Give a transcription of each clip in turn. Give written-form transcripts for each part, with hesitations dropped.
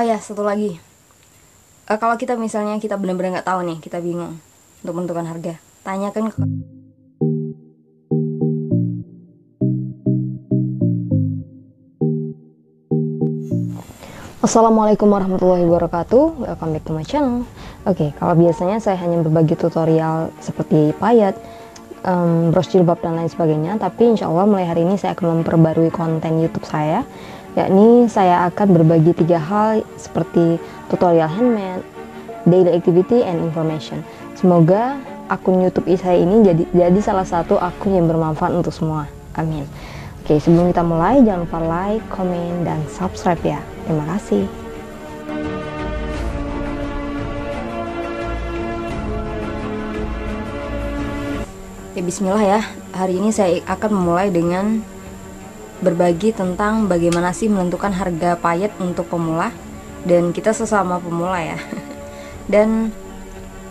Oh ya, satu lagi. Kalau kita misalnya kita benar-benar nggak tahu nih, kita bingung untuk menentukan harga, tanyakan ke Assalamualaikum warahmatullahi wabarakatuh. Welcome back to my channel. Oke, kalau biasanya saya hanya berbagi tutorial seperti payet, bros jilbab dan lain sebagainya, tapi insya Allah mulai hari ini saya akan memperbarui konten YouTube saya, yakni saya akan berbagi 3 hal seperti tutorial handmade, daily activity, and information. Semoga akun YouTube saya ini jadi salah satu akun yang bermanfaat untuk semua. Amin. Oke, sebelum kita mulai, jangan lupa like, komen, dan subscribe ya. Terima kasih. Ya, bismillah ya. Hari ini saya akan memulai dengan berbagi tentang bagaimana sih menentukan harga payet untuk pemula, dan kita sesama pemula ya. Dan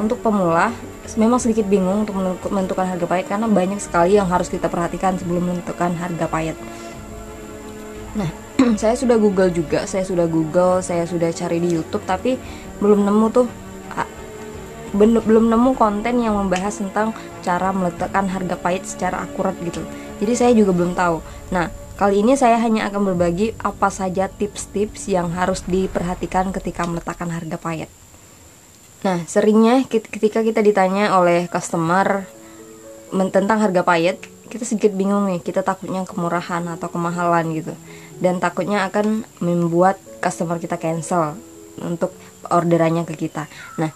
untuk pemula memang sedikit bingung untuk menentukan harga payet karena banyak sekali yang harus kita perhatikan sebelum menentukan harga payet. Nah, saya sudah Google juga, saya sudah cari di YouTube, tapi belum nemu tuh, belum nemu konten yang membahas tentang cara meletakkan harga pahit secara akurat gitu. Jadi saya juga belum tahu. Nah, kali ini saya hanya akan berbagi apa saja tips-tips yang harus diperhatikan ketika meletakkan harga pahit. Nah, seringnya ketika kita ditanya oleh customer tentang harga pahit, kita sedikit bingung nih, kita takutnya kemurahan atau kemahalan gitu, dan takutnya akan membuat customer kita cancel untuk orderannya ke kita. Nah,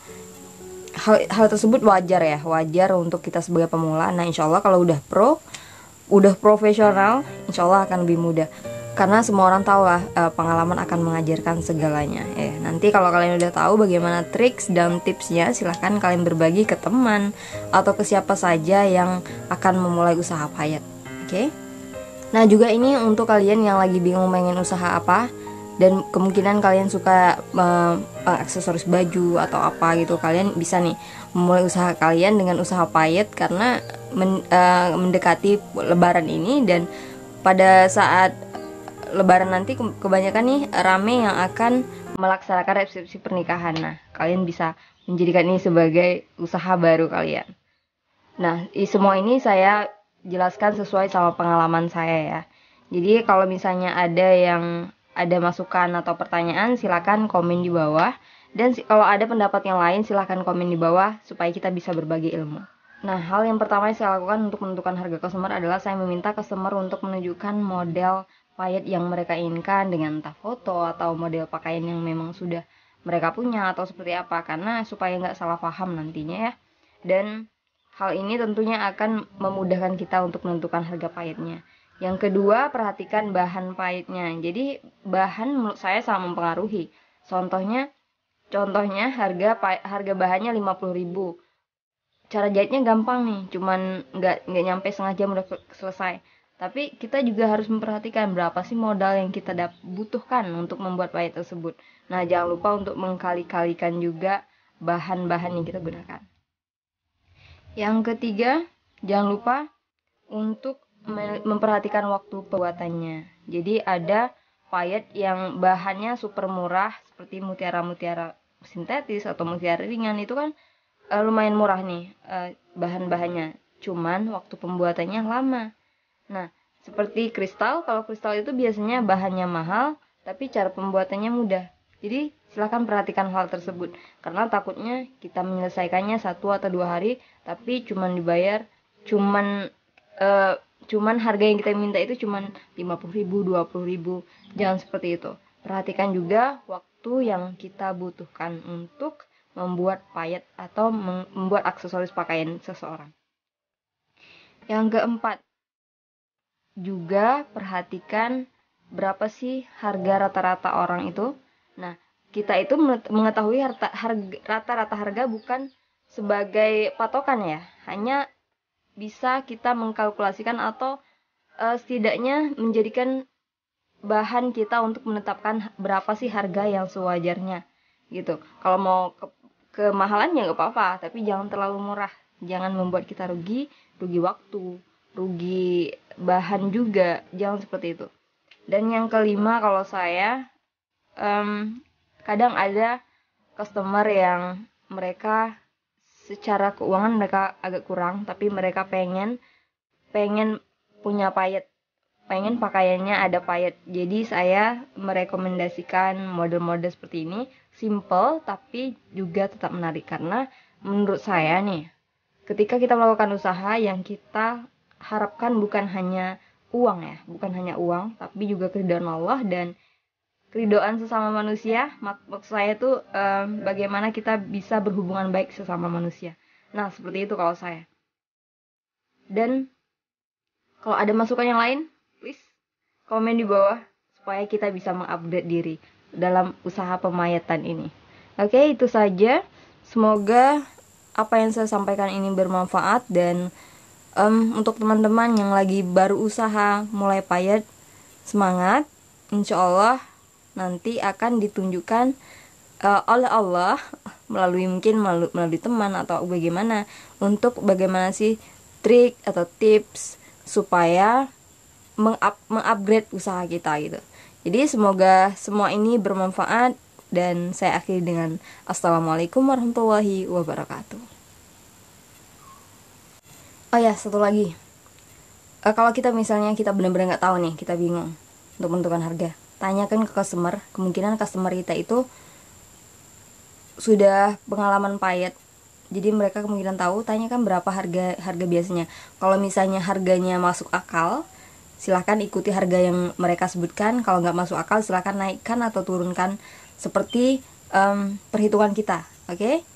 hal tersebut wajar ya, wajar untuk kita sebagai pemula. Nah, insya Allah kalau udah pro, udah profesional, insya Allah akan lebih mudah, karena semua orang tahu lah, pengalaman akan mengajarkan segalanya. Nanti kalau kalian udah tahu bagaimana tricks dan tipsnya, silahkan kalian berbagi ke teman atau ke siapa saja yang akan memulai usaha payet. Oke? Nah, juga ini untuk kalian yang lagi bingung pengen usaha apa, dan kemungkinan kalian suka aksesoris baju atau apa gitu, kalian bisa nih memulai usaha kalian dengan usaha payet, karena mendekati lebaran ini, dan pada saat lebaran nanti kebanyakan nih rame yang akan melaksanakan resepsi pernikahan. Nah, kalian bisa menjadikan ini sebagai usaha baru kalian. Nah, semua ini saya jelaskan sesuai sama pengalaman saya ya. Jadi kalau misalnya ada yang ada masukan atau pertanyaan, silakan komen di bawah, dan kalau ada pendapat yang lain silakan komen di bawah supaya kita bisa berbagi ilmu. Nah, hal yang pertama yang saya lakukan untuk menentukan harga customer adalah saya meminta customer untuk menunjukkan model payet yang mereka inginkan, dengan entah foto atau model pakaian yang memang sudah mereka punya atau seperti apa, karena supaya nggak salah paham nantinya ya. Dan hal ini tentunya akan memudahkan kita untuk menentukan harga payetnya. Yang kedua, perhatikan bahan payetnya. Jadi bahan menurut saya sangat mempengaruhi. Contohnya harga bahannya 50.000. Cara jahitnya gampang nih, cuman nggak nyampe setengah jam udah selesai. Tapi kita juga harus memperhatikan berapa sih modal yang kita butuhkan untuk membuat payet tersebut. Nah, jangan lupa untuk mengkali-kalikan juga bahan-bahan yang kita gunakan. Yang ketiga, jangan lupa untuk memperhatikan waktu pembuatannya. Jadi ada payet yang bahannya super murah seperti mutiara-mutiara sintetis atau mutiara ringan, itu kan lumayan murah nih bahan-bahannya. Cuman waktu pembuatannya lama. Nah, seperti kristal, kalau kristal itu biasanya bahannya mahal, tapi cara pembuatannya mudah. Jadi, silahkan perhatikan hal tersebut, karena takutnya kita menyelesaikannya 1 atau 2 hari, tapi cuman harga yang kita minta itu cuman 50.000, 20.000. Jangan seperti itu. Perhatikan juga waktu yang kita butuhkan untuk membuat payet atau membuat aksesoris pakaian seseorang. Yang keempat, juga perhatikan berapa sih harga rata-rata orang itu. Nah, kita itu mengetahui rata-rata harga bukan sebagai patokan ya, hanya bisa kita mengkalkulasikan atau setidaknya menjadikan bahan kita untuk menetapkan berapa sih harga yang sewajarnya gitu. Kalau mau kemahalan ya nggak apa-apa, tapi jangan terlalu murah, jangan membuat kita rugi waktu, rugi bahan juga, jangan seperti itu. Dan yang kelima, kalau saya kadang ada customer yang mereka secara keuangan mereka agak kurang, tapi mereka pengen punya payet, pengen pakaiannya ada payet. Jadi saya merekomendasikan model-model seperti ini, simple tapi juga tetap menarik. Karena menurut saya nih, ketika kita melakukan usaha yang kita harapkan bukan hanya uang ya, bukan hanya uang, tapi juga keridhaan Allah dan keridhaan sesama manusia. Maksud saya tuh bagaimana kita bisa berhubungan baik sesama manusia. Nah, seperti itu kalau saya. Dan kalau ada masukan yang lain, please komen di bawah supaya kita bisa mengupdate diri dalam usaha pemayatan ini. Oke, itu saja. Semoga apa yang saya sampaikan ini bermanfaat dan untuk teman-teman yang lagi baru usaha mulai payet, semangat. Insya Allah nanti akan ditunjukkan oleh Allah melalui mungkin melalui teman atau bagaimana, untuk bagaimana sih trik atau tips supaya mengupgrade usaha kita gitu. Jadi semoga semua ini bermanfaat dan saya akhiri dengan Assalamualaikum warahmatullahi wabarakatuh. Oh ya, satu lagi. Kalau kita misalnya kita benar-benar nggak tahu nih, kita bingung untuk menentukan harga, tanyakan ke customer. Kemungkinan customer kita itu sudah pengalaman payet, jadi mereka kemungkinan tahu. Tanyakan berapa harga biasanya. Kalau misalnya harganya masuk akal, silahkan ikuti harga yang mereka sebutkan. Kalau nggak masuk akal, silahkan naikkan atau turunkan seperti perhitungan kita. Oke?